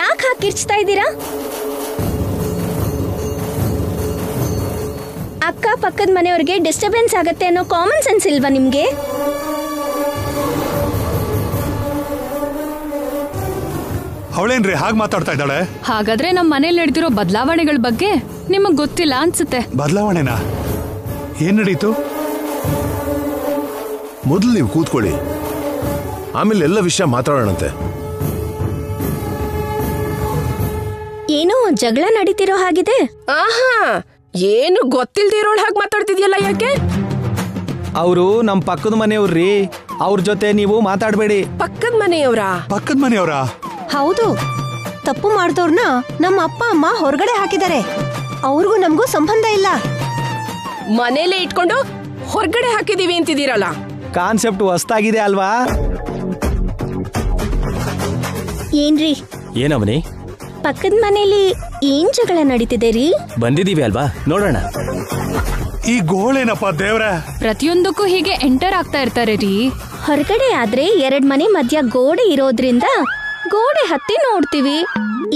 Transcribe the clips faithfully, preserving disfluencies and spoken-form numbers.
ಯಾಕೆ ಹಾಕಿರ್ಚ್ತಾ ಇದ್ದೀರಾ? ಅಕ್ಕ ಪಕ್ಕದ ಮನೆಯವರಿಗೆ ಡಿಸ್ಟರ್ಬೆನ್ಸ್ ಆಗುತ್ತೆ ಅನ್ನೋ ಕಾಮನ್ ಸೆನ್ಸ್ ಇಲ್ವಾ ನಿಮಗೆ? ಅವಳೇನ್ರಿ ಹಾಗೆ ಮಾತಾಡ್ತಾ ಇದ್ದಾಳೆ? ಹಾಗಾದ್ರೆ ನಮ್ಮ ಮನೆಯಲ್ಲಿ ನಡೆದಿರೋ ಬದಲಾವಣೆಗಳ ಬಗ್ಗೆ ನಿಮಗೆ ಗೊತ್ತಿಲ್ಲ ಅನ್ಸುತ್ತೆ. ಬದಲಾವಣೆನಾ? ಏನು ನಡೆಯಿತು? ಮೊದಲು ನೀವು ಕೂತ್ಕೊಳ್ಳಿ, ಆಮೇಲೆ ಎಲ್ಲ ವಿಷಯ ಮಾತಾಡೋಣಂತೆ. ಏನೋ ಜಗಳ ನಡೀತಿರೋ ಹಾಗಿದೆ. ಆಹಾ, ಏನು ಗೊತ್ತಿಲ್ದಿರೋಳ ಹಾಗೆ ಮಾತಾಡ್ತಿದ್ಯಲ್ಲ ಯಾಕೆ? ಅವರು ನಮ್ಮ ಪಕ್ಕದ ಮನೆಯವ್ರಿ, ಅವ್ರ ಜೊತೆ ನೀವು ಮಾತಾಡಬೇಡಿ. ಪಕ್ಕದ ಮನೆಯವರಾ? ಪಕ್ಕದ ಮನೆಯವರಾ? ಹೌದು, ತಪ್ಪು ಮಾಡಿದವ್ರನ್ನ ನಮ್ಮ ಅಪ್ಪ ಅಮ್ಮ ಹೊರಗಡೆ ಹಾಕಿದ್ದಾರೆ. ಅವ್ರಿಗೂ ನಮಗೂ ಸಂಬಂಧ ಇಲ್ಲ. ಮನೇಲೆ ಇಟ್ಕೊಂಡು ಹೊರಗಡೆ ಹಾಕಿದೀವಿ ಅಂತಿದ್ದೀರಲ್ಲ? ಕಾನ್ಸೆಪ್ಟ್ ಹೊಸದಾಗಿದೆ ಅಲ್ವಾ? ಏನ್ರಿ ಏನವನಿ, ಪಕ್ಕದ ಮನೆಯಲ್ಲಿ ಏನ್ ಜಗಳ ನಡೀತಿದೆ ರೀ? ಬಂದಿದೀವಿ ಅಲ್ವಾ, ನೋಡೋಣ. ಈ ಗೋಳೇನಪ್ಪ ದೇವ್ರ, ಪ್ರತಿಯೊಂದಕ್ಕೂ ಹೀಗೆ ಎಂಟರ್ ಆಗ್ತಾ ಇರ್ತಾರೆ ರೀ. ಹೊರಗಡೆ ಆದ್ರೆ ಎರಡ್ ಮನೆ ಮಧ್ಯ ಗೋಡೆ ಇರೋದ್ರಿಂದ ಗೋಡೆ ಹತ್ತಿ ನೋಡ್ತೀವಿ.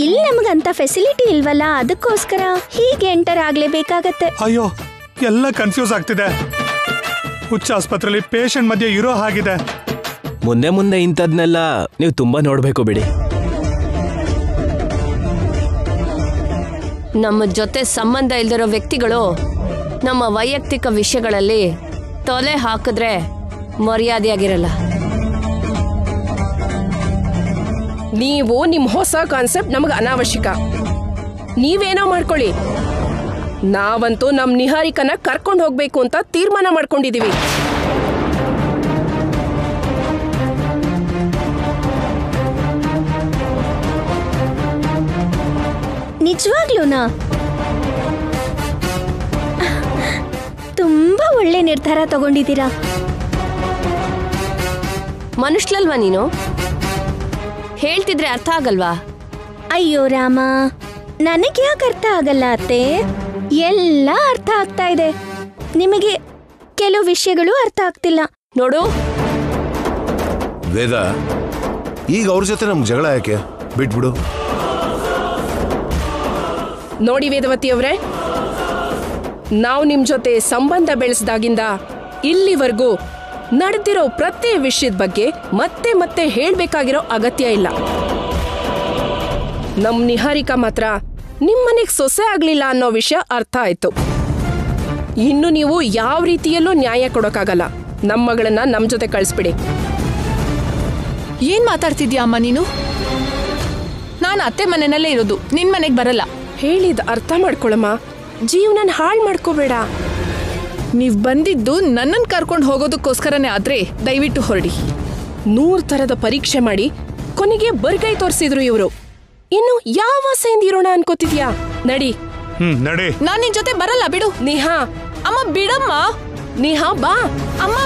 ಇಲ್ಲಿ ನಮಗಂತ ಫೆಸಿಲಿಟಿ ಇಲ್ವಲ್ಲ, ಅದಕ್ಕೋಸ್ಕರ ಹೀಗೆ ಎಂಟರ್ ಆಗ್ಲೇಬೇಕಾಗತ್ತೆ. ಅಯ್ಯೋ, ಎಲ್ಲ ಕನ್ಫ್ಯೂಸ್ ಆಗ್ತಿದೆ. ಹುಚ್ಚ ಆಸ್ಪತ್ರೆಯಲ್ಲಿ ಪೇಷಂಟ್ ಮಧ್ಯೆ ಇರೋ ಹಾಗಿದೆ. ಮುಂದೆ ಮುಂದೆ ಇಂಥದ್ನೆಲ್ಲ ನೀವು ತುಂಬಾ ನೋಡ್ಬೇಕು ಬಿಡಿ. ನಮ್ಮ ಜೊತೆ ಸಂಬಂಧ ಇಲ್ದಿರೋ ವ್ಯಕ್ತಿಗಳು ನಮ್ಮ ವೈಯಕ್ತಿಕ ವಿಷಯಗಳಲ್ಲಿ ತೊಲೆ ಹಾಕಿದ್ರೆ ಮರ್ಯಾದೆಯಾಗಿರಲ್ಲ. ನೀವು ನಿಮ್ಮ ಹೊಸ ಕಾನ್ಸೆಪ್ಟ್ ನಮಗೆ ಅನಾವಶ್ಯಕ. ನೀವೇನೋ ಮಾಡ್ಕೊಳ್ಳಿ, ನಾವಂತೂ ನಮ್ಮ ನಿಹಾರಿಕನ ಕರ್ಕೊಂಡು ಹೋಗ್ಬೇಕು ಅಂತ ತೀರ್ಮಾನ ಮಾಡ್ಕೊಂಡಿದ್ದೀವಿ. ನಿಜವಾಗ್ಲೂನಾ? ತುಂಬಾ ಒಳ್ಳೆ ನಿರ್ಧಾರ ತಗೊಂಡಿದ್ದೀರಾ. ಮನುಷ್ಯಲ್ವಾ ನೀನು? ಹೇಳ್ತಿದ್ರೆ ಅರ್ಥ ಆಗಲ್ವಾ? ಅಯ್ಯೋ ರಾಮ, ನನಗೆ ಯಾಕೆ ಅರ್ಥ ಆಗಲ್ಲ ಅತ್ತೆ? ಎಲ್ಲ ಅರ್ಥ ಆಗ್ತಾ ಇದೆ. ನಿಮಗೆ ಕೆಲವು ವಿಷಯಗಳು ಅರ್ಥ ಆಗ್ತಿಲ್ಲ ನೋಡು. ವೇದ, ಈಗ ಅವ್ರ ಜೊತೆ ನಮ್ಗೆ ಜಗಳ ಯಾಕೆ? ಬಿಟ್ಬಿಡು. ನೋಡಿ ವೇದವತಿ ಅವರೇ, ನಾವು ನಿಮ್ಮ ಜೊತೆ ಸಂಬಂಧ ಬೆಳೆಸಿದಾಗಿಂದ ಇಲ್ಲಿವರೆಗೂ ನಡೆದಿರೋ ಪ್ರತಿ ವಿಷಯದ ಬಗ್ಗೆ ಮತ್ತೆ ಮತ್ತೆ ಹೇಳಬೇಕಾಗಿರೋ ಅಗತ್ಯ ಇಲ್ಲ. ನಮ್ಮ ನಿಹಾರಿಕಾ ಮಾತ್ರ ನಿಮ್ಮನೆಗೆ ಸೊಸೆ ಆಗಲಿಲ್ಲ ಅನ್ನೋ ವಿಷಯ ಅರ್ಥ ಆಯಿತು. ಇನ್ನು ನೀವು ಯಾವ ರೀತಿಯಲ್ಲೂ ನ್ಯಾಯ ಕೊಡೋಕ್ಕಾಗಲ್ಲ. ನಮ್ಮ ಮಗಳನ್ನ ನಮ್ಮ ಜೊತೆ ಕಳಿಸ್ಬಿಡಿ. ಏನು ಮಾತಾಡ್ತಿದ್ಯಾ ಅಮ್ಮ ನೀನು? ನಾನು ಅತ್ತೆ ಮನೆಯಲ್ಲೇ ಇರೋದು, ನಿನ್ನ ಮನೆಗೆ ಬರಲ್ಲ. ಹೇಳಿದ ಅರ್ಥ ಮಾಡ್ಕೊಳಮ್ಮ, ಜೀವನ ಹಾಳು ಮಾಡ್ಕೋಬೇಡ. ನೀವು ಬಂದಿದ್ದು ನನ್ನನ್ನು ಕರ್ಕೊಂಡು ಹೋಗೋದಕ್ಕೋಸ್ಕರನೇ ಆದ್ರೆ ದಯವಿಟ್ಟು ಹೊರಡಿ. ನೂರು ಥರದ ಪರೀಕ್ಷೆ ಮಾಡಿ ಕೊನೆಗೆ ಬರ್ಗೈ ತೋರಿಸಿದ್ರು ಇವರು. ಇನ್ನು ಯಾವ ಆಸೆಯಿಂದ ಇರೋಣ ಅನ್ಕೋತಿದ್ಯಾ? ನಡಿ. ಹ್ಮ್, ನಡಿ. ನಾನು ನಿನ್ ಜೊತೆ ಬರಲ್ಲ ಬಿಡು. ನಿಹಾ ಅಮ್ಮ, ಬಿಡಮ್ಮ. ನಿಹಾ ಬಾ ಅಮ್ಮ,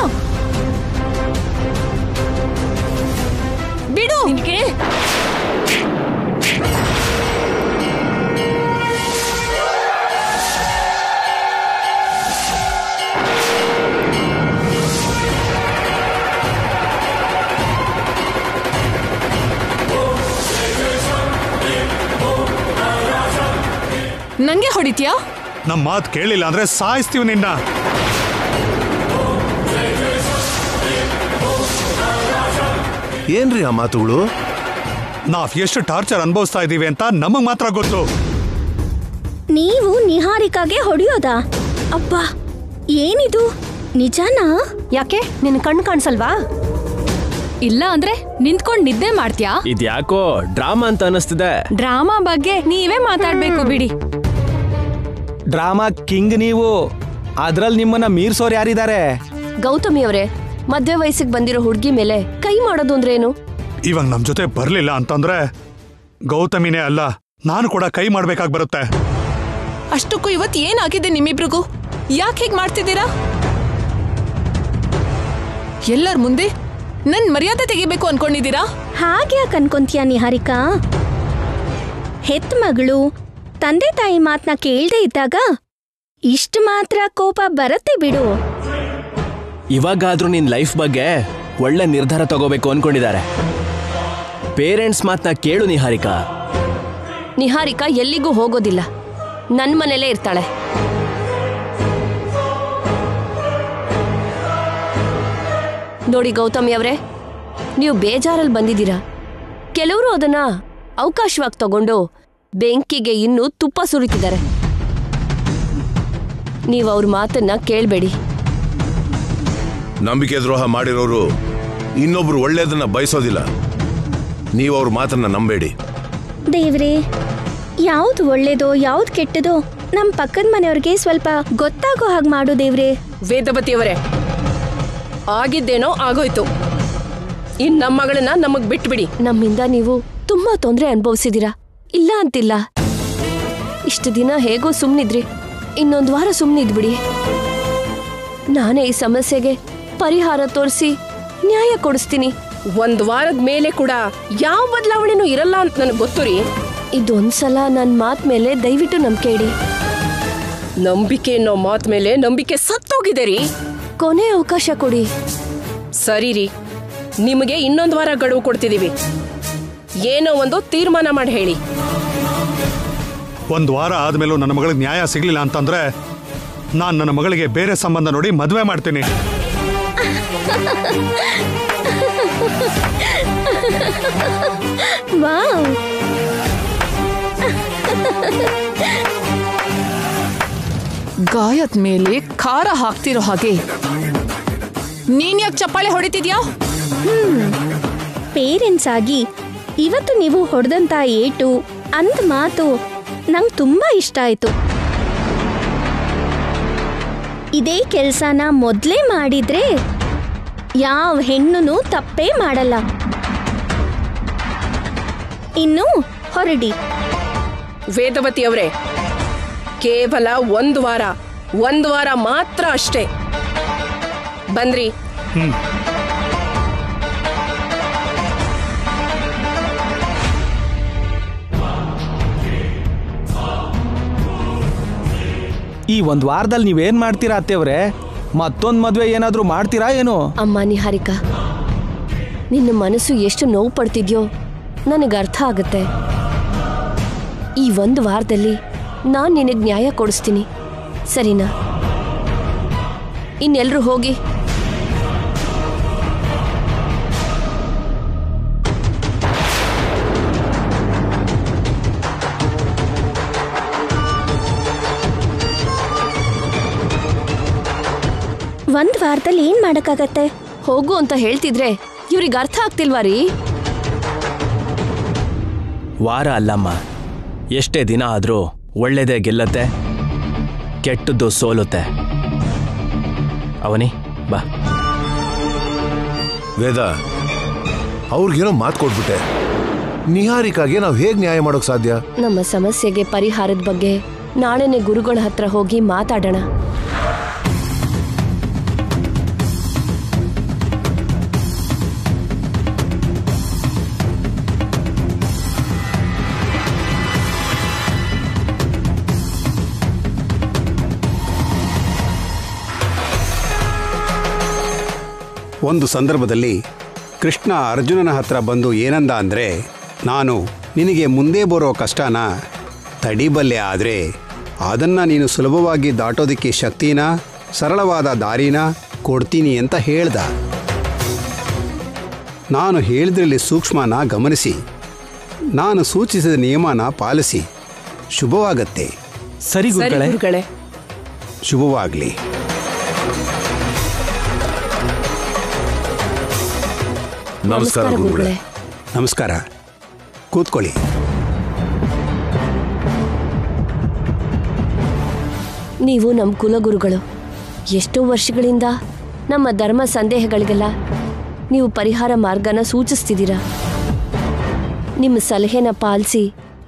ಬಿಡು. ನಿನಗೆ ನಂಗೆ ಹೊಡಿತೀಯಾ? ನಮ್ಮ ಮಾತು ಕೇಳಿಲ್ಲ ಅಂದ್ರೆ ಸಾಯಿಸ್ತೀವಿ ನಿನ್ನ. ಏನ್ರಿ ಆ ಮಾತುಗಳು? ನಾವ್ ಎಷ್ಟು ಟಾರ್ಚರ್ ಅನುಭವಿಸ್ತಾ ಇದೀವಿ ಅಂತ ನಮಗ್ ಮಾತ್ರ ಗೊತ್ತು. ನೀವು ನಿಹಾರಿಕಾಗೆ ಹೊಡೆಯೋದಾ? ಅಪ್ಪ, ಏನಿದು? ನಿಜಾನಾ? ಯಾಕೆ ನಿನ್ ಕಣ್ಣು ಕಾಣಿಸಲ್ವಾ? ಇಲ್ಲ ಅಂದ್ರೆ ನಿಂತ್ಕೊಂಡು ನಿದ್ದೆ ಮಾಡ್ತೀಯಾ? ಇದ್ಯಾಕೋ ಡ್ರಾಮಾ ಅಂತ ಅನಿಸ್ತಿದೆ. ಡ್ರಾಮಾ ಬಗ್ಗೆ ನೀವೇ ಮಾತಾಡ್ಬೇಕು ಬಿಡಿ. ಡ್ರಾಮಾ ಕಿಂಗ್ ನೀವು, ಅದ್ರಲ್ಲಿ ನಿಮ್ಮನ್ನ ಮೀರ್ಸೋರು ಯಾರಿದ್ದಾರೆ? ಗೌತಮಿ ಅವರೇ, ಮಧ್ಯ ವಯಸ್ಸಿಗೆ ಬಂದಿರೋ ಹುಡುಗಿ ಮೇಲೆ ಕೈ ಮಾಡೋದು ಅಂದ್ರೆ ಏನು? ಇವಾಗ ನಮ್ ಜೊತೆ ಬರ್ಲಿಲ್ಲ ಅಂತಂದ್ರೆ ಗೌತಮಿನೇ ಅಲ್ಲ, ನಾನು ಕೂಡ ಕೈ ಮಾಡ್ಬೇಕಾಗಿ ಬರುತ್ತೆ. ಅಷ್ಟಕ್ಕೂ ಇವತ್ತು ಏನಾಗಿದೆ ನಿಮ್ಮಿಬ್ರಿಗೂ? ಯಾಕೆ ಹೀಗೆ ಮಾಡ್ತಿದ್ದೀರಾ? ಎಲ್ಲರ ಮುಂದೆ ನನ್ ಮರ್ಯಾದೆ ತೆಗಿಬೇಕು ಅನ್ಕೊಂಡಿದ್ದೀರಾ? ಹಾಗೆ ಯಾಕೆ ಅನ್ಕೊಂತೀಯ ನಿಹಾರಿಕಾ? ಹೆತ್ ಮಗಳು ತಂದೆ ತಾಯಿ ಮಾತನ್ನ ಕೇಳದೆ ಇದ್ದಾಗ ಇಷ್ಟು ಮಾತ್ರ ಕೋಪ ಬರತ್ತೆ ಬಿಡು. ಇವಾಗಾದ್ರೂ ನಿನ್ ಲೈಫ್ ಬಗ್ಗೆ ಒಳ್ಳೆ ನಿರ್ಧಾರ ತಗೋಬೇಕು ಅನ್ಕೊಂಡಿದ್ದಾರೆ. ಪೇರೆಂಟ್ಸ್ ಮಾತನ್ನ ಕೇಳು ನಿಹಾರಿಕಾ. ನಿಹಾರಿಕಾ ಎಲ್ಲಿಗೂ ಹೋಗೋದಿಲ್ಲ, ನನ್ನ ಮನೆಯಲ್ಲೇ ಇರ್ತಾಳೆ. ನೋಡಿ ಗೌತಮಿ ಅವರೇ, ನೀವು ಬೇಜಾರಲ್ಲಿ ಬಂದಿದ್ದೀರಾ. ಕೆಲವರು ಅದನ್ನ ಅವಕಾಶವಾಗಿ ತಗೊಂಡು ಬೆಂಕಿಗೆ ಇನ್ನೂ ತುಪ್ಪ ಸುರಿತಿದ್ದಾರೆ. ನೀವು ಅವ್ರ ಮಾತನ್ನ ಕೇಳಬೇಡಿ. ನಂಬಿಕೆ ದ್ರೋಹ ಮಾಡಿರೋರು ಇನ್ನೊಬ್ರು ಒಳ್ಳೆಯದನ್ನ ಬಯಸೋದಿಲ್ಲ. ನೀವು ಅವ್ರ ಮಾತನ್ನ ನಂಬೇಡಿ. ದೇವ್ರೇ, ಯಾವ್ದು ಒಳ್ಳೇದೋ ಯಾವ್ದು ಕೆಟ್ಟದೋ ನಮ್ಮ ಪಕ್ಕದ ಮನೆಯವ್ರಿಗೆ ಸ್ವಲ್ಪ ಗೊತ್ತಾಗೋ ಹಾಗೆ ಮಾಡು ದೇವ್ರೆ. ವೇದವತಿಯವರೇ, ಆಗಿದ್ದೇನೋ ಆಗೋಯ್ತು. ಇನ್ ನಮ್ಮ ಮಗಳನ್ನ ನಮಗ್ ಬಿಟ್ಬಿಡಿ. ನಮ್ಮಿಂದ ನೀವು ತುಂಬಾ ತೊಂದರೆ ಅನುಭವಿಸಿದೀರಾ, ಇಲ್ಲ ಅಂತಿಲ್ಲ. ಇಷ್ಟು ದಿನ ಹೇಗೋ ಸುಮ್ನಿದ್ರಿ, ಇನ್ನೊಂದು ವಾರ ಸುಮ್ನಿದ್ಬಿಡಿ. ನಾನೇ ಈ ಸಮಸ್ಯೆಗೆ ಪರಿಹಾರ ತೋರಿಸಿ ನ್ಯಾಯ ಕೊಡಿಸ್ತೀನಿ. ಒಂದ್ ವಾರದ ಮೇಲೆ ಕೂಡ ಯಾವ ಬದಲಾವಣೆನೂ ಇರಲ್ಲ ಅಂತ ನನಗೆ ಗೊತ್ತು ರೀ. ಇದೊಂದ್ಸಲ ನನ್ನ ಮಾತ್ ಮೇಲೆ ದಯವಿಟ್ಟು ನಂಬಿಕೆ ಇಡಿ. ನಂಬಿಕೆ ಅನ್ನೋ ಮಾತ್ ಮೇಲೆ ನಂಬಿಕೆ ಸತ್ತೋಗಿದೆ ರೀ. ಕೊನೆ ಅವಕಾಶ ಕೊಡಿ. ಸರಿ ರೀ, ನಿಮಗೆ ಇನ್ನೊಂದು ವಾರ ಗಡುವು ಕೊಡ್ತಿದ್ದೀವಿ. ಏನೋ ಒಂದು ತೀರ್ಮಾನ ಮಾಡಿ ಹೇಳಿ. ಒಂದು ವಾರ ಆದಮೇಲೂ ನನ್ನ ಮಗಳಿಗೆ ನ್ಯಾಯ ಸಿಗಲಿಲ್ಲ ಅಂತಂದ್ರೆ ನಾನು ನನ್ನ ಮಗಳಿಗೆ ಬೇರೆ ಸಂಬಂಧ ನೋಡಿ ಮದುವೆ ಮಾಡ್ತೀನಿ. ವಾವ್! ಗಾಯದ ಮೇಲೆ ಖಾರ ಹಾಕ್ತಿರೋ ಹಾಗೆ ನೀನ್ ಯಾಕೆ ಚಪ್ಪಾಳೆ ಹೊಡಿತಿದ್ಯಾ? ಪೇರೆಂಟ್ಸ್ ಆಗಿ ಇವತ್ತು ನೀವು ಹೊಡೆದಂತ ಏಟು ಅಂತ ಮಾತು ನಂಗೆ ತುಂಬಾ ಇಷ್ಟ ಆಯ್ತು. ಇದೇ ಕೆಲಸನ ಮೊದಲೇ ಮಾಡಿದ್ರೆ ಯಾವ ಹೆಣ್ಣು ತಪ್ಪೇ ಮಾಡಲ್ಲ. ಇನ್ನು ಹೊರಡಿ. ವೇದವತಿ ಅವರೇ, ಕೇವಲ ಒಂದು ವಾರ, ಒಂದು ವಾರ ಮಾತ್ರ ಅಷ್ಟೇ. ಬಂದ್ರಿ. ಈ ಒಂದು ವಾರದಲ್ಲಿ ನೀವೇನ್ ಮಾಡ್ತೀರಾ ಅತ್ತೆವ್ರೆ? ಮತ್ತೊಂದು ಮದುವೆ ಏನಾದರೂ ಮಾಡ್ತೀರಾ ಏನು? ಅಮ್ಮ ನಿಹಾರಿಕಾ, ನಿನ್ನ ಮನಸ್ಸು ಎಷ್ಟು ನೋವು ಪಡ್ತಿದ್ಯೋ ನನಗೆ ಅರ್ಥ ಆಗುತ್ತೆ. ಈ ಒಂದು ವಾರದಲ್ಲಿ ನಾನು ನಿನಗೆ ನ್ಯಾಯ ಕೊಡಿಸ್ತೀನಿ, ಸರಿನಾ? ಇನ್ನೆಲ್ಲರೂ ಹೋಗಿ. ಒಂದ್ ವಾರದಲ್ಲಿ ಏನ್ ಮಾಡಕ್ಕಾಗತ್ತೆ? ಹೋಗು ಅಂತ ಹೇಳ್ತಿದ್ರೆ ಇವ್ರಿಗೆ ಅರ್ಥ ಆಗ್ತಿಲ್ವಾ ರೀ? ವಾರ ಅಲ್ಲಮ್ಮ, ಎಷ್ಟೇ ದಿನ ಆದ್ರೂ ಒಳ್ಳೇದೇ ಗೆಲ್ಲತ್ತೆ, ಕೆಟ್ಟದ್ದು ಸೋಲುತ್ತೆ. ಅವನಿ ಬಾ. ವೇದ, ಅವ್ರಿಗೇನೋ ಮಾತು ಕೊಟ್ಬಿಟ್ಟೆ. ನಿಹಾರಿಕಾಗೆ ನಾವು ಹೇಗೆ ನ್ಯಾಯ ಮಾಡೋಕ್ ಸಾಧ್ಯ? ನಮ್ಮ ಸಮಸ್ಯೆಗೆ ಪರಿಹಾರದ ಬಗ್ಗೆ ನಾಳೆನೆ ಗುರುಗಳ ಹತ್ರ ಹೋಗಿ ಮಾತಾಡೋಣ. ಒಂದು ಸಂದರ್ಭದಲ್ಲಿ ಕೃಷ್ಣ ಅರ್ಜುನನ ಹತ್ರ ಬಂದು ಏನಂದ ಅಂದರೆ, ನಾನು ನಿನಗೆ ಮುಂದೆ ಬರೋ ಕಷ್ಟನ ತಡಿಬಲ್ಲೆ, ಆದರೆ ಅದನ್ನು ನೀನು ಸುಲಭವಾಗಿ ದಾಟೋದಕ್ಕೆ ಶಕ್ತಿನ, ಸರಳವಾದ ದಾರಿನ ಕೊಡ್ತೀನಿ ಅಂತ ಹೇಳ್ದ. ನಾನು ಹೇಳಿದ್ರಲ್ಲಿ ಸೂಕ್ಷ್ಮನ ಗಮನಿಸಿ, ನಾನು ಸೂಚಿಸಿದ ನಿಯಮನ ಪಾಲಿಸಿ, ಶುಭವಾಗತ್ತೆ. ಸರಿ ಗುರುಗಳೇ, ಶುಭವಾಗಲಿ. ನಮಸ್ಕಾರ ಗುರುಗಳೇ. ನಮಸ್ಕಾರ, ಕೂತ್ಕೊಳ್ಳಿ. ನೀವು ನಮ್ಮ ಕುಲಗುರುಗಳು. ಎಷ್ಟೋ ವರ್ಷಗಳಿಂದ ನಮ್ಮ ಧರ್ಮ ಸಂದೇಹಗಳಿಗೆಲ್ಲ ನೀವು ಪರಿಹಾರ ಮಾರ್ಗನ ಸೂಚಿಸ್ತಿದ್ದೀರಾ. ನಿಮ್ಮ ಸಲಹೆನ ಪಾಲಿಸಿ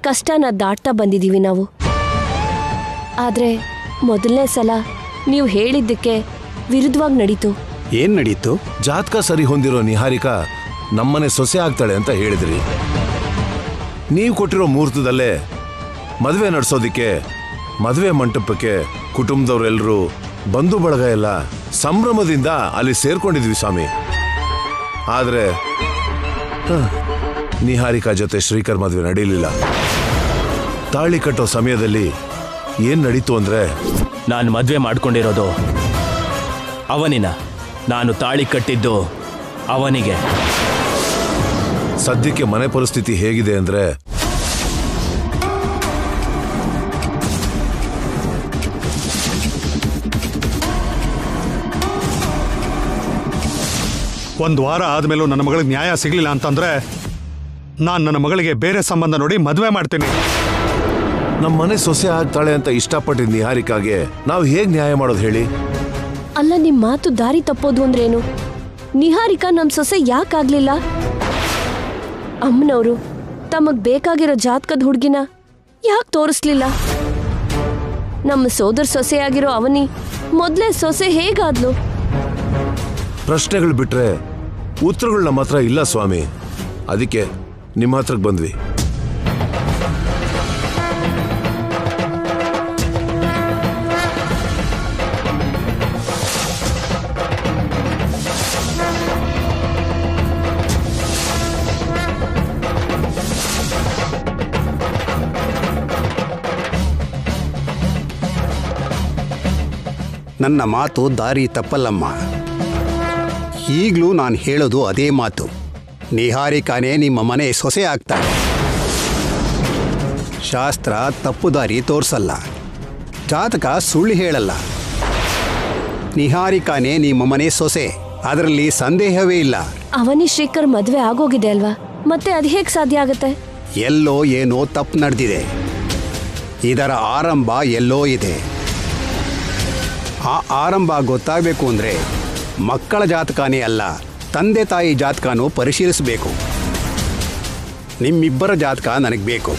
ಕಷ್ಟನ ದಾಟ್ತಾ ಬಂದಿದ್ದೀವಿ ನಾವು. ಆದರೆ ಮೊದಲನೇ ಸಲ ನೀವು ಹೇಳಿದ್ದಕ್ಕೆ ವಿರುದ್ಧವಾಗಿ ನಡೀತು. ಏನು ನಡೀತು? ಜಾತಕ ಸರಿ ಹೊಂದಿರೋ ನಿಹಾರಿಕಾ ನಮ್ಮನೆ ಸೊಸೆ ಆಗ್ತಾಳೆ ಅಂತ ಹೇಳಿದ್ರಿ. ನೀವು ಕೊಟ್ಟಿರೋ ಮುಹೂರ್ತದಲ್ಲೇ ಮದುವೆ ನಡೆಸೋದಕ್ಕೆ ಮದುವೆ ಮಂಟಪಕ್ಕೆ ಕುಟುಂಬದವರೆಲ್ಲರೂ, ಬಂಧು ಬಳಗ ಎಲ್ಲ ಸಂಭ್ರಮದಿಂದ ಅಲ್ಲಿ ಸೇರ್ಕೊಂಡಿದ್ವಿ ಸ್ವಾಮಿ. ಆದರೆ ನಿಹಾರಿಕಾ ಜೊತೆ ಶ್ರೀಕರ್ ಮದುವೆ ನಡೆಯಲಿಲ್ಲ. ತಾಳಿ ಕಟ್ಟೋ ಸಮಯದಲ್ಲಿ ಏನು ನಡೆಯಿತು ಅಂದ್ರೆ ನಾನು ಮದುವೆ ಮಾಡ್ಕೊಂಡಿರೋದು ಅವನಿನ, ನಾನು ತಾಳಿ ಕಟ್ಟಿದ್ದು ಅವನಿಗೆ. ಸದ್ಯಕ್ಕೆ ಮನೆ ಪರಿಸ್ಥಿತಿ ಹೇಗಿದೆ ಅಂದ್ರೆ ಒಂದು ವಾರ ಆದಮೇಲೂ ನನ್ನ ಮಗಳಿಗೆ ನ್ಯಾಯ ಸಿಗಲಿಲ್ಲ ಅಂತಂದ್ರೆ ನಾನು ನನ್ನ ಮಗಳಿಗೆ ಬೇರೆ ಸಂಬಂಧ ನೋಡಿ ಮದುವೆ ಮಾಡ್ತೀನಿ. ನಮ್ಮ ಮನೆ ಸೊಸೆ ಆಗ್ತಾಳೆ ಅಂತ ಇಷ್ಟಪಟ್ಟಿದ್ದ ನಿಹಾರಿಕಾಗೆ ನಾವು ಹೇಗೆ ನ್ಯಾಯ ಮಾಡೋದು ಹೇಳಿ? ಅಲ್ಲ, ನಿಮ್ಮ ಮಾತು ದಾರಿ ತಪ್ಪೋದು ಅಂದ್ರೇನು? ನಿಹಾರಿಕಾ ನಮ್ಮ ಸೊಸೆ ಯಾಕಾಗ್ಲಿಲ್ಲ? ಅಮ್ಮನವರು ತಮಗೆ ಬೇಕಾಗಿರೋ ಜಾತಕದ ಹುಡುಗಿನ ಯಾಕೆ ತೋರಿಸ್ಲಿಲ್ಲ? ನಮ್ಮ ಸೋದರ ಸೊಸೆಯಾಗಿರೋ ಅವನಿ ಮೊದಲೇ ಸೊಸೆ ಹೇಗಾದ್ಲು? ಪ್ರಶ್ನೆಗಳು ಬಿಟ್ರೆ ಉತ್ತರಗಳು ನಮ್ಮ ಹತ್ರ ಇಲ್ಲ ಸ್ವಾಮಿ. ಅದಕ್ಕೆ ನಿಮ್ಮ ಹತ್ರಕ್ಕೆ ಬಂದ್ವಿ. ನನ್ನ ಮಾತು ದಾರಿ ತಪ್ಪಲ್ಲಮ್ಮ. ಈಗಲೂ ನಾನು ಹೇಳೋದು ಅದೇ ಮಾತು. ನಿಹಾರಿಕಾನೇ ನಿಮ್ಮ ಮನೆ ಸೊಸೆ ಆಗ್ತಾಳೆ. ಶಾಸ್ತ್ರ ತಪ್ಪು ದಾರಿ ತೋರಿಸಲ್ಲ, ಜಾತಕ ಸುಳ್ಳು ಹೇಳಲ್ಲ. ನಿಹಾರಿಕಾನೇ ನಿಮ್ಮ ಮನೆ ಸೊಸೆ, ಅದರಲ್ಲಿ ಸಂದೇಹವೇ ಇಲ್ಲ. ಅವನಿ ಶ್ರೀಕರ್ ಮದುವೆ ಆಗೋಗಿದೆ ಅಲ್ವಾ, ಮತ್ತೆ ಅದು ಹೇಗೆ ಸಾಧ್ಯ ಆಗುತ್ತೆ? ಎಲ್ಲೋ ಏನೋ ತಪ್ಪು ನಡೆದಿದೆ. ಇದರ ಆರಂಭ ಎಲ್ಲೋ ಇದೆ. ಆ ಆರಂಭ ಗೊತ್ತಾಗಬೇಕು ಅಂದರೆ ಮಕ್ಕಳ ಜಾತಕನೇ ಅಲ್ಲ, ತಂದೆ ತಾಯಿ ಜಾತಕನೂ ಪರಿಶೀಲಿಸಬೇಕು. ನಿಮ್ಮಿಬ್ಬರ ಜಾತಕ ನನಗೆ ಬೇಕು.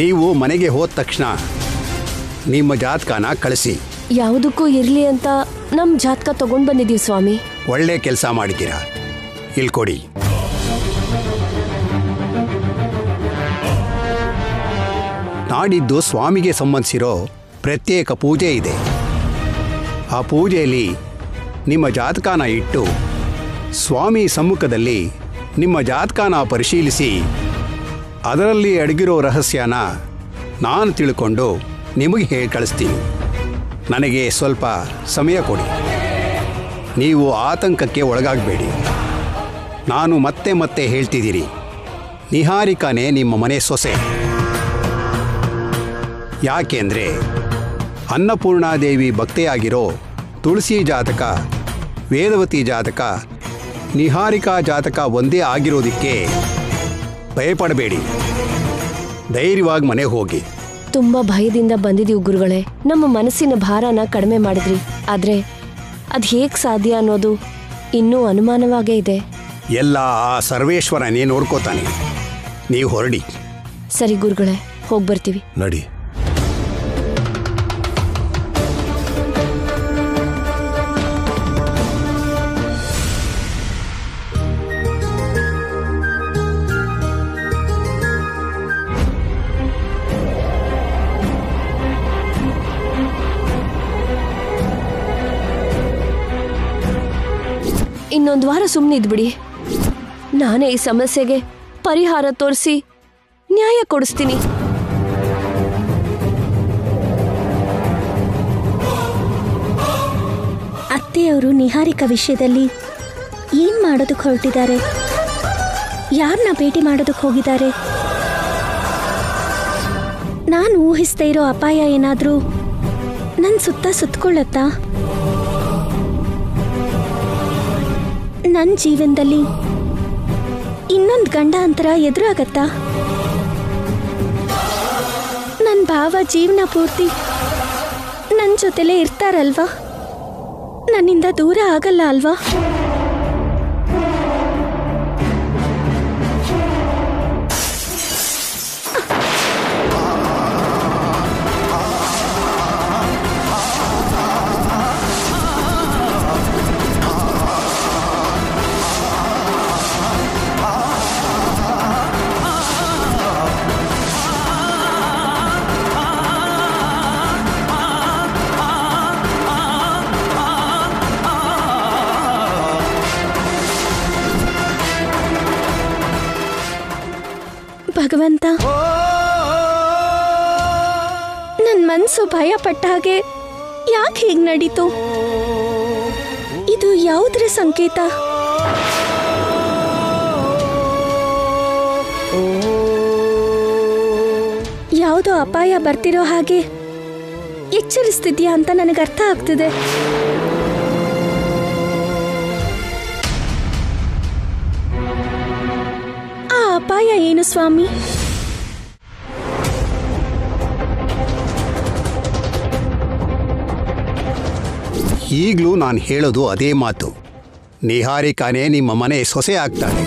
ನೀವು ಮನೆಗೆ ಹೋದ ತಕ್ಷಣ ನಿಮ್ಮ ಜಾತಕನ ಕಳಿಸಿ. ಯಾವುದಕ್ಕೂ ಇರಲಿ ಅಂತ ನಮ್ಮ ಜಾತಕ ತಗೊಂಡು ಬಂದಿದ್ದೀವಿ ಸ್ವಾಮಿ. ಒಳ್ಳೆ ಕೆಲಸ ಮಾಡಿದ್ದೀರಾ, ಇಲ್ಲಿ ಕೊಡಿ. ನಾಡಿದ್ದು ಸ್ವಾಮಿಗೆ ಸಂಬಂಧಿಸಿರೋ ಪ್ರತ್ಯೇಕ ಪೂಜೆ ಇದೆ. ಆ ಪೂಜೆಯಲ್ಲಿ ನಿಮ್ಮ ಜಾತಕನ ಇಟ್ಟು ಸ್ವಾಮಿ ಸಮ್ಮುಖದಲ್ಲಿ ನಿಮ್ಮ ಜಾತಕನ ಪರಿಶೀಲಿಸಿ ಅದರಲ್ಲಿ ಅಡಗಿರೋ ರಹಸ್ಯನ ನಾನು ತಿಳ್ಕೊಂಡು ನಿಮಗೆ ಹೇಳಿ ಕಳಿಸ್ತೀನಿ. ನನಗೆ ಸ್ವಲ್ಪ ಸಮಯ ಕೊಡಿ. ನೀವು ಆತಂಕಕ್ಕೆ ಒಳಗಾಗಬೇಡಿ. ನಾನು ಮತ್ತೆ ಮತ್ತೆ ಹೇಳ್ತಿದ್ದೀರಿ, ನಿಹಾರಿಕಾನೇ ನಿಮ್ಮ ಮನೆ ಸೊಸೆ. ಯಾಕೆಂದರೆ ಅನ್ನಪೂರ್ಣಾದೇವಿ ಭಕ್ತೆಯಾಗಿರೋ ತುಳಸಿ ಜಾತಕ, ವೇದವತಿ ಜಾತಕ, ನಿಹಾರಿಕಾ ಜಾತಕ ಒಂದೇ ಆಗಿರೋದಕ್ಕೆ ಭಯಪಡಬೇಡಿ. ಧೈರ್ಯವಾಗಿ ಮನೆ ಹೋಗಿ. ತುಂಬ ಭಯದಿಂದ ಬಂದಿದ್ದೀವಿ ಗುರುಗಳೇ. ನಮ್ಮ ಮನಸ್ಸಿನ ಭಾರನ ಕಡಿಮೆ ಮಾಡಿದ್ರಿ. ಆದರೆ ಅದು ಹೇಗೆ ಸಾಧ್ಯ ಅನ್ನೋದು ಇನ್ನೂ ಅನುಮಾನವಾಗೇ ಇದೆ. ಎಲ್ಲ ಆ ಸರ್ವೇಶ್ವರನೇ ನೋಡ್ಕೋತಾನೆ. ನೀವು ಹೊರಡಿ. ಸರಿ ಗುರುಗಳೇ, ಹೋಗಿ ಬರ್ತೀವಿ. ನಡಿ. ಇನ್ನೊಂದು ವಾರ ಸುಮ್ಮನಿದ್ಬಿಡಿ. ನಾನೇ ಈ ಸಮಸ್ಯೆಗೆ ಪರಿಹಾರ ತೋರಿಸಿ ನ್ಯಾಯ ಕೊಡಿಸ್ತೀನಿ. ಅತ್ತೆಯವರು ನಿಹಾರಿಕಾ ವಿಷಯದಲ್ಲಿ ಏನು ಮಾಡೋದಕ್ಕೆ ಹೊರಟಿದ್ದಾರೆ? ಯಾರನ್ನ ಭೇಟಿ ಮಾಡೋದಕ್ಕೆ ಹೋಗಿದ್ದಾರೆ? ನಾನು ಊಹಿಸ್ತಾ ಇರೋ ಅಪಾಯ ಏನಾದರೂ ನನ್ನ ಸುತ್ತ ಸುತ್ತಕೊಳ್ಳುತ್ತಾ? ನನ್ನ ಜೀವನದಲ್ಲಿ ಇನ್ನೊಂದು ಗಂಡಾಂತರ ಎದುರಾಗತ್ತಾ? ನನ್ನ ಭಾವ ಜೀವನ ಪೂರ್ತಿ ನನ್ನ ಜೊತೆಲೇ ಇರ್ತಾರಲ್ವಾ? ನನ್ನಿಂದ ದೂರ ಆಗಲ್ಲ ಅಲ್ವಾ? ಭಗವಂತ, ನನ್ನ ಮನಸ್ಸು ಭಯ ಪಟ್ಟ ಹಾಗೆ ಯಾಕೆ ಹೀಗೆ ನಡೀತು? ಇದು ಯಾವುದರ ಸಂಕೇತ? ಯಾವುದೋ ಅಪಾಯ ಬರ್ತಿರೋ ಹಾಗೆ ಎಚ್ಚರಿಸ್ತಿದ್ಯಾ ಅಂತ ನನಗೆ ಅರ್ಥ ಆಗ್ತಿದೆ. ಆ ಅಪಾಯ ಏನು ಸ್ವಾಮಿ? ಈಗಲೂ ನಾನು ಹೇಳೋದು ಅದೇ ಮಾತು. ನಿಹಾರಿಕಾನೇ ನಿಮ್ಮ ಮನೆ ಸೊಸೆ ಆಗ್ತಾನೆ.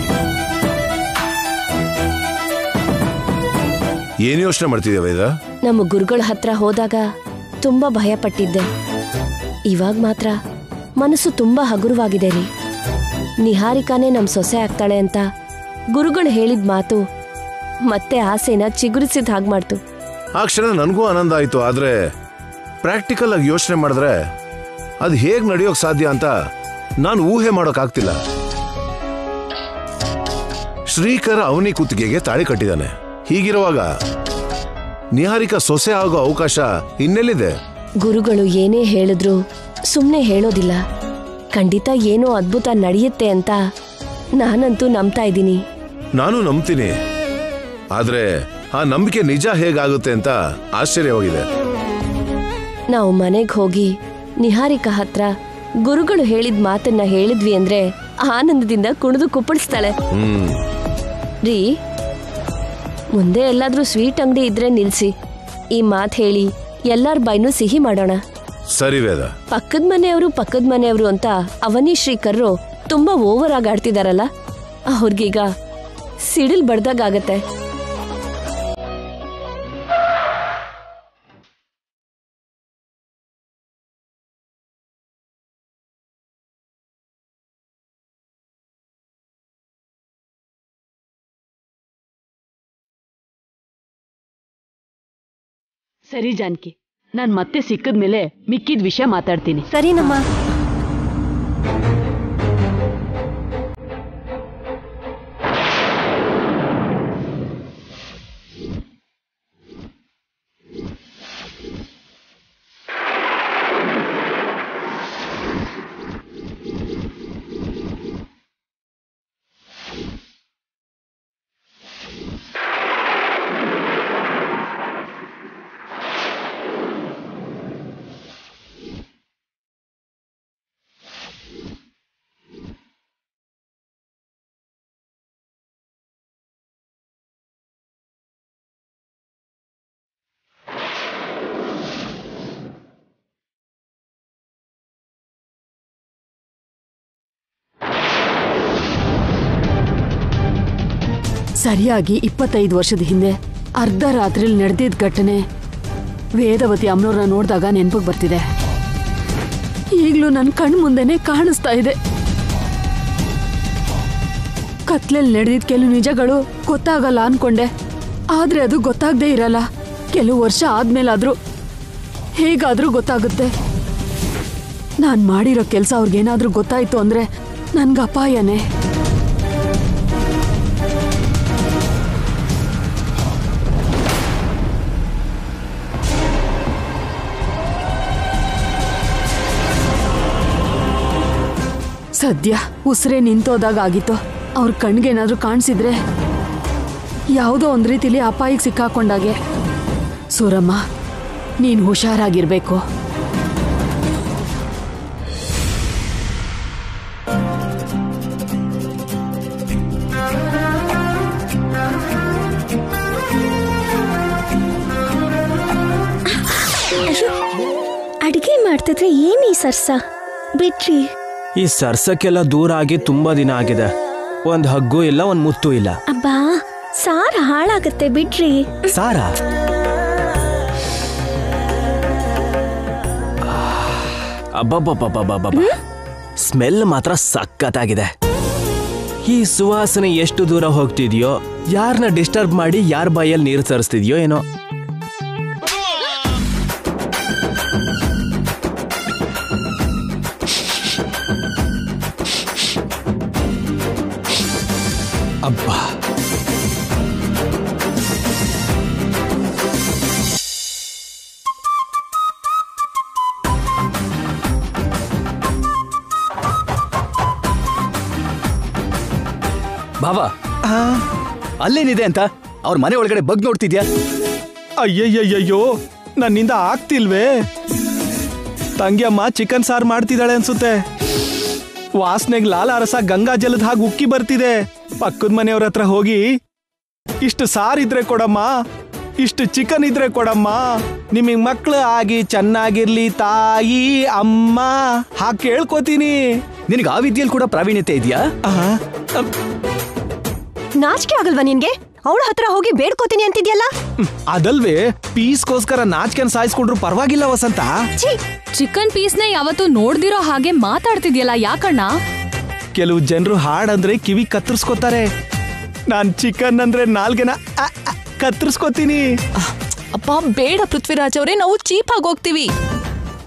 ಏನು ಯೋಚನೆ ಮಾಡ್ತಿದ್ಯಾ ವೇದ? ನಮ್ಮ ಗುರುಗಳ ಹತ್ರ ಹೋದಾಗ ತುಂಬಾ ಭಯ ಪಟ್ಟಿದ್ದೆ. ಇವಾಗ ಮಾತ್ರ ಮನಸ್ಸು ತುಂಬಾ ಹಗುರವಾಗಿದೆ ರೀ. ನಿಹಾರಿಕಾನೇ ನಮ್ಮ ಸೊಸೆ ಆಗ್ತಾಳೆ ಅಂತ ಗುರುಗಳು ಹೇಳಿದ ಮಾತು ಮತ್ತೆ ಆಸೆನ ಚಿಗುರಿಸಿದ ಹಾಗೆ ಮಾಡ್ತು. ಆ ಕ್ಷಣ ನನಗೂ ಆನಂದ ಆಯ್ತು. ಆದ್ರೆ ಪ್ರಾಕ್ಟಿಕಲ್ ಆಗಿ ಯೋಚನೆ ಮಾಡಿದ್ರೆ ಅದು ಹೇಗೆ ನಡೆಯೋಕೆ ಸಾಧ್ಯ ಅಂತ ನಾನು ಊಹೆ ಮಾಡೋಕ್ಕಾಗ್ತಿಲ್ಲ. ಶ್ರೀಕರ ಅವನಿ ಕುತ್ತಿಗೆಗೆ ತಾಳಿ ಕಟ್ಟಿದ್ದಾನೆ. ಹೀಗಿರುವಾಗ ನಿಹಾರಿಕಾ ಸೊಸೆ ಆಗೋ ಅವಕಾಶ ಇನ್ನೆಲ್ಲಿದೆ? ಗುರುಗಳು ಏನೇ ಹೇಳಿದ್ರು ಸುಮ್ಮನೆ ಹೇಳೋದಿಲ್ಲ. ಖಂಡಿತ ಏನೋ ಅದ್ಭುತ ನಡೆಯುತ್ತೆ ಅಂತ ನಾನಂತೂ ನಂಬ್ತಾ ಇದ್ದೀನಿ. ನಾನು ನಂಬ್ತೀನಿ. ಆದ್ರೆ ಆ ನಂಬಿಕೆ ನಿಜ ಹೇಗಾಗುತ್ತೆ ಅಂತ ಆಶ್ಚರ್ಯವಾಗಿದೆ. ನಾವು ಮನೆಗೆ ಹೋಗಿ ನಿಹಾರಿಕಾ ಹತ್ರ ಗುರುಗಳು ಹೇಳಿದ ಮಾತನ್ನ ಹೇಳಿದ್ವಿ ಅಂದ್ರೆ ಆನಂದದಿಂದ ಕುಣಿದು ಕುಪ್ಪಳಿಸ್ತಾಳೆ ರೀ. ಮುಂದೆ ಎಲ್ಲಾದ್ರೂ ಸ್ವೀಟ್ ಅಂಗಡಿ ಇದ್ರೆ ನಿಲ್ಸಿ ಈ ಮಾತು ಹೇಳಿ ಎಲ್ಲಾರ ಬಾಯಿನೂ ಸಿಹಿ ಮಾಡೋಣ. ಸರಿ ವೇದ. ಪಕ್ಕದ ಮನೆಯವರು ಪಕ್ಕದ ಮನೆಯವರು ಅಂತ ಅವನಿ ಶ್ರೀಕರ್ರು ತುಂಬಾ ಓವರ್ ಆಗಿ ಆಡ್ತಿದಾರಲ್ಲ, ಅವ್ರಿಗೀಗ ಸಿಡಿಲ್ ಬಡ್ದಾಗತ್ತೆ. ಸರಿ ಜಾನಕಿ, ನಾನು ಮತ್ತೆ ಸಿಕ್ಕದ ಮೇಲೆ ಮಿಕ್ಕಿದ ವಿಷಯ ಮಾತಾಡ್ತೀನಿ. ಸರಿನಮ್ಮ. ಸರಿಯಾಗಿ ಇಪ್ಪತ್ತೈದು ವರ್ಷದ ಹಿಂದೆ ಅರ್ಧ ರಾತ್ರಿಲಿ ನಡೆದಿದ್ದ ಘಟನೆ ವೇದವತಿ ಅಮ್ಮನವ್ರನ್ನ ನೋಡಿದಾಗ ನೆನಪಿಗೆ ಬರ್ತಿದೆ. ಈಗಲೂ ನನ್ನ ಕಣ್ಣು ಮುಂದೆನೆ ಕಾಣಿಸ್ತಾ ಇದೆ. ಕತ್ಲೆಯಲ್ಲಿ ನಡೆದಿದ್ದ ಕೆಲವು ನಿಜಗಳು ಗೊತ್ತಾಗಲ್ಲ ಅನ್ಕೊಂಡೆ, ಆದರೆ ಅದು ಗೊತ್ತಾಗದೇ ಇರಲ್ಲ. ಕೆಲವು ವರ್ಷ ಆದ್ಮೇಲಾದರೂ ಹೇಗಾದರೂ ಗೊತ್ತಾಗುತ್ತೆ. ನಾನು ಮಾಡಿರೋ ಕೆಲಸ ಅವ್ರಿಗೇನಾದರೂ ಗೊತ್ತಾಯಿತು ಅಂದರೆ ನನಗೆ ಅಪಾಯನೇ. ಸದ್ಯ ಉಸಿರೇ ನಿಂತೋದಾಗ ಆಗಿತ್ತು. ಅವ್ರ ಕಣ್ಗೇನಾದ್ರೂ ಕಾಣಿಸಿದ್ರೆ ಯಾವುದೋ ಒಂದು ರೀತಿಲಿ ಅಪಾಯಕ್ಕೆ ಸಿಕ್ಕಾಕೊಂಡಾಗೆ. ಸೂರಮ್ಮ, ನೀನು ಹುಷಾರಾಗಿರ್ಬೇಕು. ಅಡಿಗೆ ಮಾಡ್ತಿದ್ರೆ ಏನಿ ಸರ್ಸ ಬಿಟ್ರಿ? ಈ ಸರ್ಸಕ್ಕೆಲ್ಲ ದೂರ ಆಗಿ ತುಂಬಾ ದಿನ ಆಗಿದೆ. ಒಂದ್ ಹಗ್ಗು ಇಲ್ಲ, ಒಂದ್ ಮುತ್ತು ಇಲ್ಲ. ಅಬ್ಬಾ, ಸಾರ್ ಹಾಳಾಗತ್ತೆ ಬಿಡ್ರಿ. ಸಾರ ಅಬ್ಬಬ್ಬಬ್ಬಬ್ಬಬ್ಬ, ಸ್ಮೆಲ್ ಮಾತ್ರ ಸಕ್ಕತ್ತಾಗಿದೆ. ಈ ಸುವಾಸನೆ ಎಷ್ಟು ದೂರ ಹೋಗ್ತಿದ್ಯೋ, ಯಾರನ್ನ ಡಿಸ್ಟರ್ಬ್ ಮಾಡಿ ಯಾರ ಬಾಯಲ್ಲಿ ನೀರು ತರಿಸ್ತಿದ್ಯೋ ಏನೋ. ಭಾವ ಅಲ್ಲೇನಿದೆ ಅಂತ ಅವರ ಮನೆ ಒಳಗಡೆ ಬಗ್ ನೋಡ್ತಿದ್ಯಾ? ಅಯ್ಯಯ್ಯಯ್ಯೋ ನನ್ನಿಂದ ಆಗ್ತಿಲ್ವೇ? ತಂಗಿಯಮ್ಮ ಚಿಕನ್ ಸಾರ್ ಮಾಡ್ತಿದ್ದಾಳೆ ಅನ್ಸುತ್ತೆ. ವಾಸನೆಗೆ ಲಾಲಾರಸ ಗಂಗಾ ಜಲದ ಹಾಗೆ ಉಕ್ಕಿ ಬರ್ತಿದೆ. ಪಕ್ಕದ ಮನೆಯವರ ಹತ್ರ ಹೋಗಿ ಇಷ್ಟು ಸಾರ್ ಇದ್ರೆ ಕೊಡಮ್ಮ, ಇಷ್ಟು ಚಿಕನ್ ಇದ್ರೆ ಕೊಡಮ್ಮ, ನಿಮಗೆ ಮಕ್ಕಳು ಆಗಿ ಚೆನ್ನಾಗಿರ್ಲಿ ತಾಯಿ ಅಮ್ಮ ಹಾ ಕೇಳ್ಕೊತೀನಿ. ನಿನಗೆ ಆ ವಿದ್ಯೆಯಲ್ಲಿ ಕೂಡ ಪ್ರಾವೀಣ್ಯತೆ ಇದೆಯಾ? ನಾಚಿಕೆ ಆಗಲ್ವಾ ನಿನಗೆ? ಅವಳ ಹತ್ರ ಹೋಗಿ ಬೇಡ್ಕೋತೀನಿ ಅಂತಿದ್ಯಲ್ಲ? ಅದಲ್ವೇ ಪೀಸ್ಗೋಸ್ಕರ ನಾಚಿಕೆನ ಸಾಯಿಸ್ಕೊಂಡ್ರು ಪರವಾಗಿಲ್ಲ ವಸಂತ. ಚಿಕನ್ ಪೀಸ್ನ ಯಾವತ್ತೂ ನೋಡ್ದಿರೋ ಹಾಗೆ ಮಾತಾಡ್ತಿದ್ಯಲ್ಲ ಯಾಕಣ್ಣ? ಕೆಲವು ಜನರು ಹಾಡಂದ್ರೆ ಕಿವಿ ಕತ್ತರಿಸ್ಕೋತಾರೆ. ನಾನ್ ಚಿಕನ್ ಅಂದ್ರೆ ನಾಲ್ಗೆನ ಕತ್ತರಿಸ್ಕೋತೀನಿ. ಅಪ್ಪ ಬೇಡ ಪೃಥ್ವಿರಾಜ್ ಅವರೇ, ನಾವು ಚೀಪ್ ಆಗಿ ಹೋಗ್ತೀವಿ.